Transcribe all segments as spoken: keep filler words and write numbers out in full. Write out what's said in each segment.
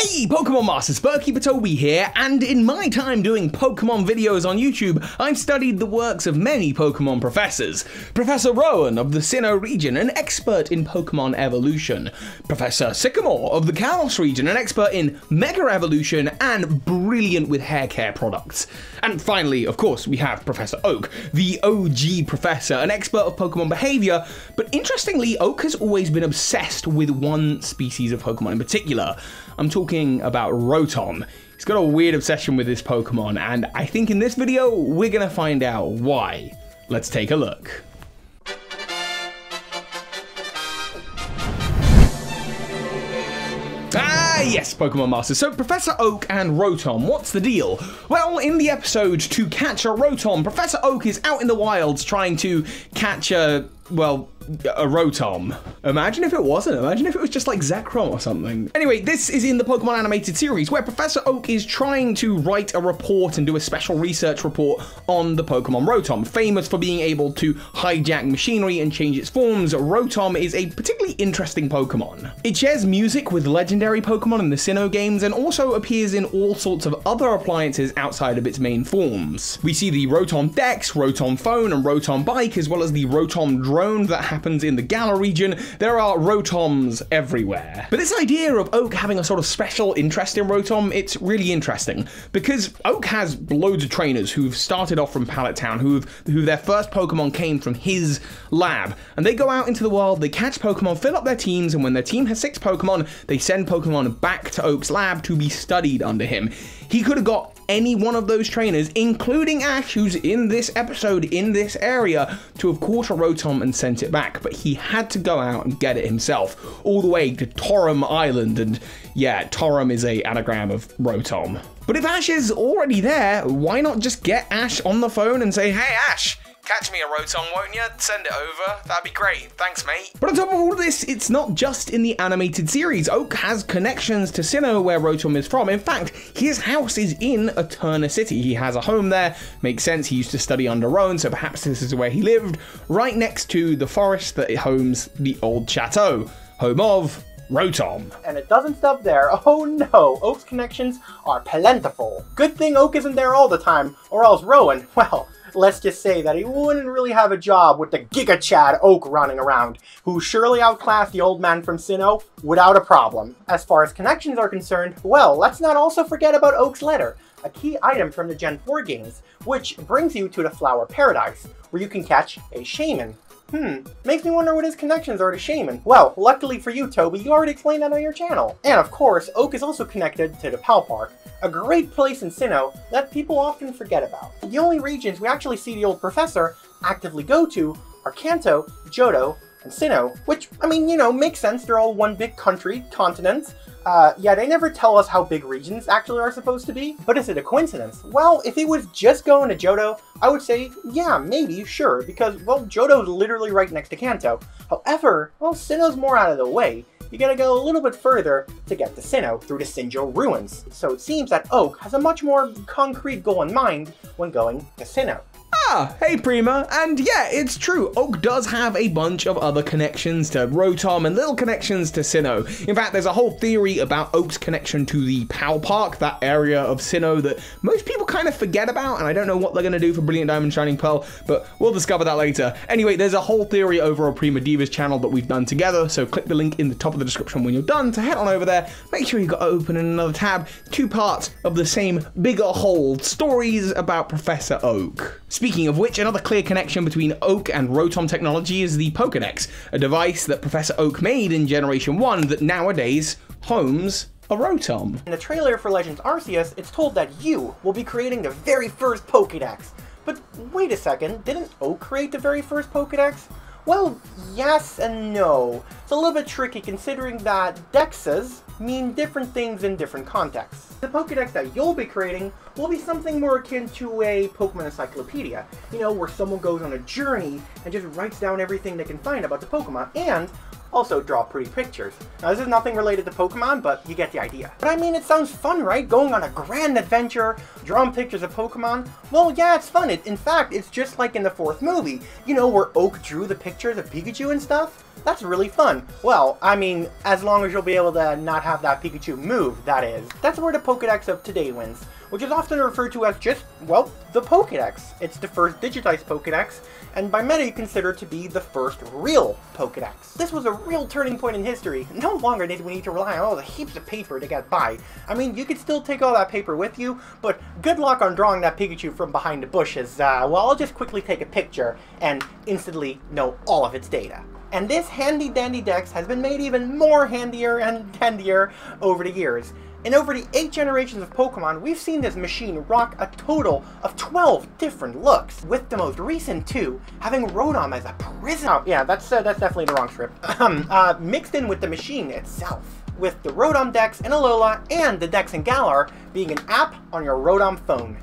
Hey Pokemon Masters, Birdkeeper Toby here, and in my time doing Pokemon videos on YouTube, I've studied the works of many Pokemon professors. Professor Rowan of the Sinnoh region, an expert in Pokemon evolution. Professor Sycamore of the Kalos region, an expert in Mega Evolution and brilliant with hair care products. And finally, of course, we have Professor Oak, the O G professor, an expert of Pokemon behavior, but interestingly, Oak has always been obsessed with one species of Pokemon in particular. I'm talking about Rotom. He's got a weird obsession with this Pokemon, and I think in this video, we're gonna find out why. Let's take a look. Ah, yes, Pokemon Masters. So, Professor Oak and Rotom, what's the deal? Well, in the episode To Catch a Rotom, Professor Oak is out in the wilds trying to catch a, well, a Rotom. Imagine if it wasn't. Imagine if it was just like Zekrom or something. Anyway, this is in the Pokemon animated series where Professor Oak is trying to write a report and do a special research report on the Pokemon Rotom. Famous for being able to hijack machinery and change its forms, Rotom is a particularly interesting Pokemon. It shares music with legendary Pokemon in the Sinnoh games and also appears in all sorts of other appliances outside of its main forms. We see the Rotom Dex, Rotom Phone, and Rotom Bike, as well as the Rotom Drone that happens happens in the Galar region. There are Rotoms everywhere. But this idea of Oak having a sort of special interest in Rotom, it's really interesting because Oak has loads of trainers who've started off from Pallet Town, who've, who their first Pokemon came from his lab. And they go out into the world, they catch Pokemon, fill up their teams, and when their team has six Pokemon, they send Pokemon back to Oak's lab to be studied under him. He could have got any one of those trainers, including Ash, who's in this episode, in this area, to have caught a Rotom and sent it back, but he had to go out and get it himself, all the way to Torum Island, and yeah, Torum is an anagram of Rotom. But if Ash is already there, why not just get Ash on the phone and say, hey Ash, catch me a Rotom, won't you? Send it over. That'd be great. Thanks, mate. But on top of all of this, it's not just in the animated series. Oak has connections to Sinnoh, where Rotom is from. In fact, his house is in Eterna City. He has a home there. Makes sense. He used to study under Rowan, so perhaps this is where he lived, right next to the forest that homes the old chateau, home of Rotom. And it doesn't stop there. Oh no, Oak's connections are plentiful. Good thing Oak isn't there all the time, or else Rowan, well, let's just say that he wouldn't really have a job with the Giga Chad Oak running around, who surely outclassed the old man from Sinnoh without a problem. As far as connections are concerned, well, let's not also forget about Oak's letter, a key item from the Gen four games, which brings you to the Flower Paradise, where you can catch a Shaman. Hmm, makes me wonder what his connections are to Shaman. Well, luckily for you, Toby, you already explained that on your channel. And of course, Oak is also connected to the Pal Park, a great place in Sinnoh that people often forget about. The only regions we actually see the old professor actively go to are Kanto, Johto, and Sinnoh, which, I mean, you know, makes sense. They're all one big country, continents. Uh, yeah, they never tell us how big regions actually are supposed to be. But is it a coincidence? Well, if it was just going to Johto, I would say, yeah, maybe, sure, because, well, Johto's literally right next to Kanto. However, well, Sinnoh's more out of the way. You gotta go a little bit further to get to Sinnoh through the Sinjoh ruins. So it seems that Oak has a much more concrete goal in mind when going to Sinnoh. Ah, hey Prima, and yeah, it's true, Oak does have a bunch of other connections to Rotom and little connections to Sinnoh. In fact, there's a whole theory about Oak's connection to the Pal Park, that area of Sinnoh that most people kind of forget about, and I don't know what they're going to do for Brilliant Diamond and Shining Pearl, but we'll discover that later. Anyway, there's a whole theory over on Prima Diva's channel that we've done together, so click the link in the top of the description when you're done to head on over there. Make sure you've got open in another tab, two parts of the same bigger whole, stories about Professor Oak. Speaking Speaking of which, another clear connection between Oak and Rotom technology is the Pokedex, a device that Professor Oak made in Generation one that nowadays homes a Rotom. In the trailer for Legends Arceus, it's told that you will be creating the very first Pokedex. But wait a second, didn't Oak create the very first Pokedex? Well, yes and no. It's a little bit tricky considering that dexes mean different things in different contexts. The Pokedex that you'll be creating will be something more akin to a Pokemon encyclopedia, you know, where someone goes on a journey and just writes down everything they can find about the Pokemon and also draw pretty pictures. Now, this is nothing related to Pokemon, but you get the idea. But I mean, it sounds fun, right? Going on a grand adventure, drawing pictures of Pokemon. Well, yeah, it's fun. It, in fact, it's just like in the fourth movie, you know, where Oak drew the pictures of Pikachu and stuff. That's really fun. Well, I mean, as long as you'll be able to not have that Pikachu move, that is. That's where the Pokedex of today wins, which is often referred to as just, well, the Pokedex. It's the first digitized Pokedex, and by many considered to be the first real Pokedex. This was a real turning point in history. No longer did we need to rely on all the heaps of paper to get by. I mean, you could still take all that paper with you, but good luck on drawing that Pikachu from behind the bushes. Uh, well, I'll just quickly take a picture and instantly know all of its data. And this handy-dandy Dex has been made even more handier and dandier over the years. In over the eight generations of Pokemon, we've seen this machine rock a total of twelve different looks, with the most recent two having Rotom as a prison. Oh, yeah, that's, uh, that's definitely the wrong script. uh, mixed in with the machine itself, with the Rotom Dex in Alola and the Dex in Galar being an app on your Rotom phone.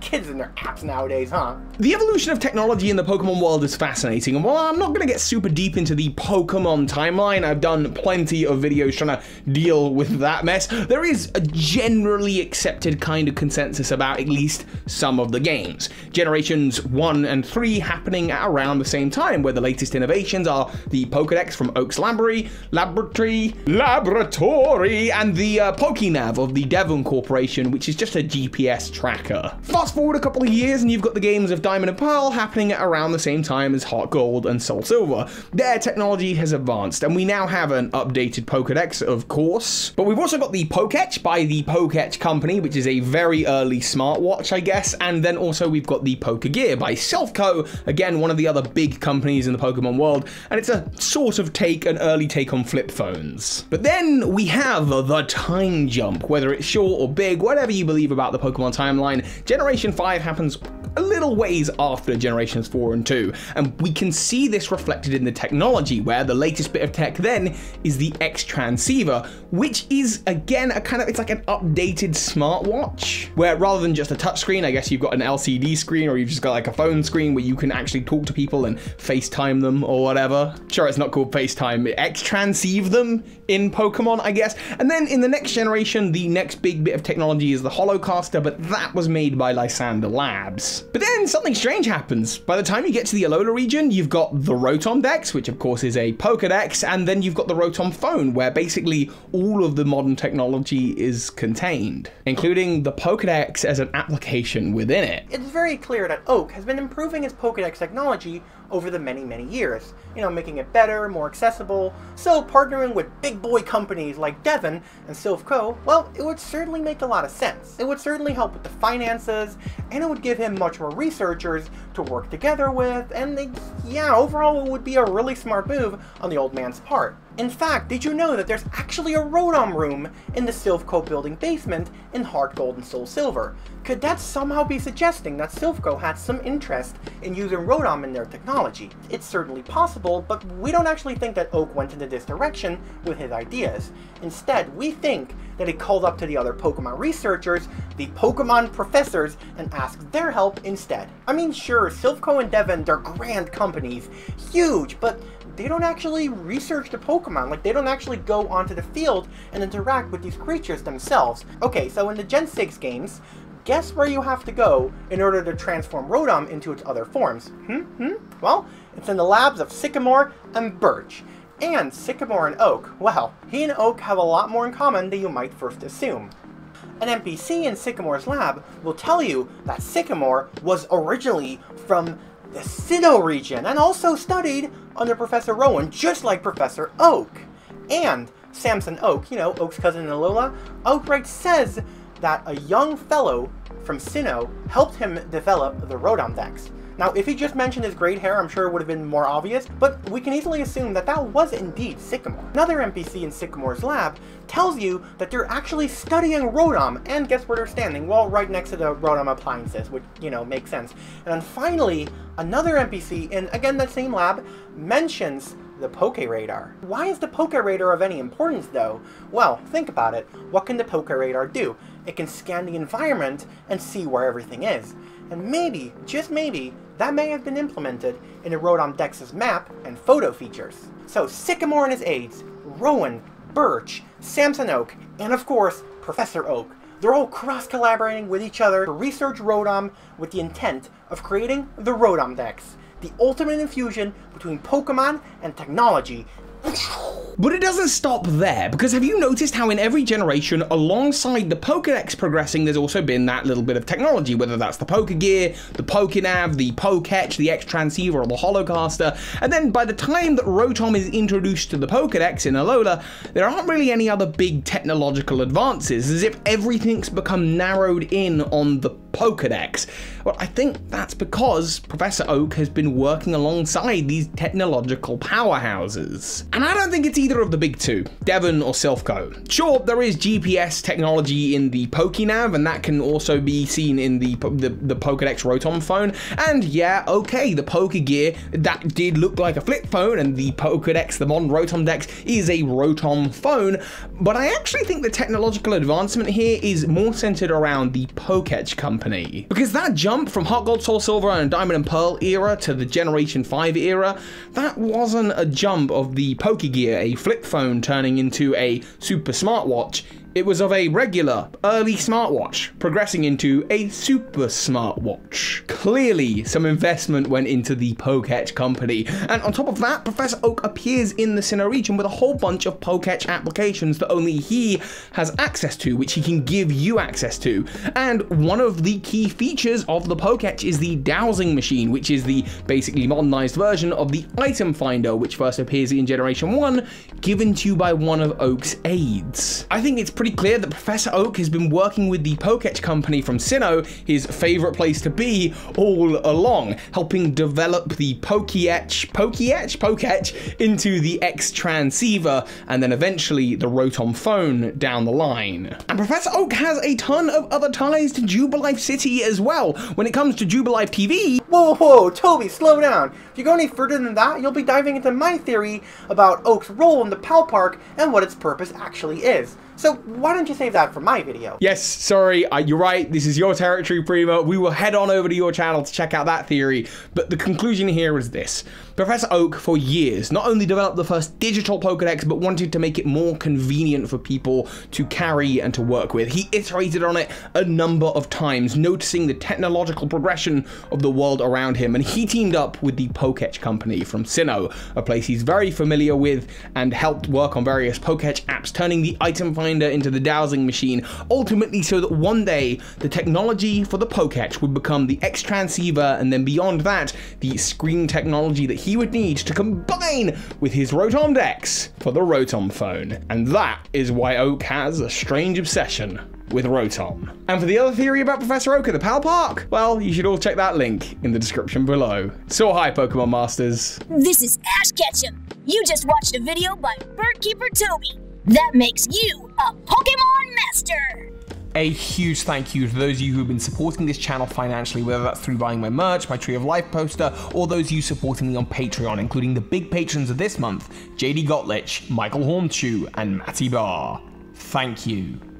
Kids and their apps nowadays, huh? The evolution of technology in the Pokemon world is fascinating, and while I'm not gonna get super deep into the Pokemon timeline, I've done plenty of videos trying to deal with that mess, there is a generally accepted kind of consensus about at least some of the games. Generations one and three happening at around the same time, where the latest innovations are the Pokedex from Oak's Laboratory, Laboratory, Laboratory, and the uh, PokéNav of the Devon Corporation, which is just a G P S tracker. Fast forward a couple of years and you've got the games of Diamond and Pearl happening at around the same time as Heart Gold and Soul Silver. Their technology has advanced and we now have an updated Pokedex, of course, but we've also got the Poketch by the Poketch Company, which is a very early smartwatch, I guess, and then also we've got the Pokegear by Silph Co., again one of the other big companies in the Pokemon world, and it's a sort of take, an early take on flip phones. But then we have the time jump, whether it's short or big, whatever you believe about the Pokemon timeline. Generation five happens a little ways after generations four and two, and we can see this reflected in the technology, where the latest bit of tech then is the X-Transceiver, which is again a kind of, it's like an updated smartwatch, where rather than just a touchscreen, I guess you've got an L C D screen, or you've just got like a phone screen where you can actually talk to people and FaceTime them or whatever. Sure, it's not called FaceTime, X-Transceive them in Pokemon, I guess. And then in the next generation, the next big bit of technology is the Holocaster, but that was made by Lysandre Labs. But then something strange happens. By the time you get to the Alola region, you've got the Rotom Dex, which of course is a Pokedex, and then you've got the Rotom Phone, where basically all of the modern technology is contained, including the Pokedex as an application within it. It's very clear that Oak has been improving its Pokedex technology over the many, many years, you know, making it better, more accessible. So partnering with big boy companies like Devon and Silph Co., well, it would certainly make a lot of sense. It would certainly help with the finances, and it would give him much researchers to work together with, and they, yeah, overall it would be a really smart move on the old man's part. In fact, did you know that there's actually a Rotom room in the Silph Co. building basement in Heart Gold and Soul Silver? Could that somehow be suggesting that Silph Co. had some interest in using Rotom in their technology? It's certainly possible, but we don't actually think that Oak went into this direction with his ideas. Instead, we think that he called up to the other Pokemon researchers, the Pokemon professors, and asked their help instead. I mean, sure, Silph Co. and Devon, they're grand companies, huge, but they don't actually research the Pokemon, like they don't actually go onto the field and interact with these creatures themselves. Okay, so in the Gen six games, guess where you have to go in order to transform Rotom into its other forms? Hmm? Hmm? Well, it's in the labs of Sycamore and Birch. And Sycamore and Oak, well, he and Oak have a lot more in common than you might first assume. An N P C in Sycamore's lab will tell you that Sycamore was originally from the Sinnoh region and also studied under Professor Rowan, just like Professor Oak. And Samson Oak, you know, Oak's cousin in Alola, outright says that a young fellow from Sinnoh helped him develop the Rotom Dex. Now, if he just mentioned his great hair, I'm sure it would have been more obvious, but we can easily assume that that was indeed Sycamore. Another N P C in Sycamore's lab tells you that they're actually studying Rotom, and guess where they're standing? Well, right next to the Rotom appliances, which, you know, makes sense. And then finally, another N P C in, again, that same lab, mentions the Poké Radar. Why is the Poké Radar of any importance, though? Well, think about it. What can the Poké Radar do? It can scan the environment and see where everything is. And maybe, just maybe, that may have been implemented in the Rotom Dex's map and photo features. So Sycamore and his aides, Rowan, Birch, Samson Oak, and of course, Professor Oak, they're all cross-collaborating with each other to research Rotom with the intent of creating the Rotom Dex, the ultimate infusion between Pokemon and technology. But it doesn't stop there, because have you noticed how in every generation, alongside the Pokedex progressing, there's also been that little bit of technology, whether that's the Pokegear, the PokéNav, the Poketch, the X-Transceiver, or the Holocaster. And then by the time that Rotom is introduced to the Pokedex in Alola, there aren't really any other big technological advances, as if everything's become narrowed in on the Pokedex. Well, I think that's because Professor Oak has been working alongside these technological powerhouses. And I don't think it's either of the big two, Devon or Silph Co. Sure, there is G P S technology in the PokéNav, and that can also be seen in the, the, the Pokedex Rotom phone. And yeah, okay, the Pokegear, that did look like a flip phone, and the Pokedex, the modern Rotom Dex, is a Rotom phone. But I actually think the technological advancement here is more centered around the Poketch Company. Because that jump from Hot Gold, Soul Silver, and Diamond and Pearl era to the Generation five era, that wasn't a jump of the Pokegear, a flip phone turning into a super smartwatch. It was of a regular, early smartwatch, progressing into a super smartwatch. Clearly, some investment went into the Poketch Company. And on top of that, Professor Oak appears in the Sinnoh region with a whole bunch of Poketch applications that only he has access to, which he can give you access to. And one of the key features of the Poketch is the dowsing machine, which is the basically modernized version of the item finder, which first appears in Generation one, given to you by one of Oak's aides. I think it's pretty Pretty clear that Professor Oak has been working with the Poketch Company from Sinnoh, his favorite place to be, all along, helping develop the Pokeetch, Pokeetch, Poketch into the X-Transceiver, and then eventually the Rotom Phone down the line. And Professor Oak has a ton of other ties to Jubilife City as well. When it comes to Jubilife T V... Whoa, whoa, Toby, slow down. If you go any further than that, you'll be diving into my theory about Oak's role in the Pal Park and what its purpose actually is. So why don't you save that for my video? Yes, sorry, uh, you're right. This is your territory, Primo. We will head on over to your channel to check out that theory. But the conclusion here is this. Professor Oak, for years, not only developed the first digital Pokedex, but wanted to make it more convenient for people to carry and to work with. He iterated on it a number of times, noticing the technological progression of the world around him. And he teamed up with the Poketch Company from Sinnoh, a place he's very familiar with, and helped work on various Poketch apps, turning the item finder into the dowsing machine, ultimately so that one day the technology for the Poketch would become the X-Transceiver, and then beyond that, the screen technology that he would need to combine with his Rotom Dex for the Rotom phone. And that is why Oak has a strange obsession with Rotom. And for the other theory about Professor Oak at the Pal Park, well, you should all check that link in the description below. So hi, Pokemon Masters. This is Ash Ketchum. You just watched a video by Birdkeeper Toby. That makes you a Pokemon Master. A huge thank you to those of you who've been supporting this channel financially, whether that's through buying my merch, my Tree of Life poster, or those of you supporting me on Patreon, including the big patrons of this month, J D Gottlich, Michael Hornchu, and Matty Barr. Thank you.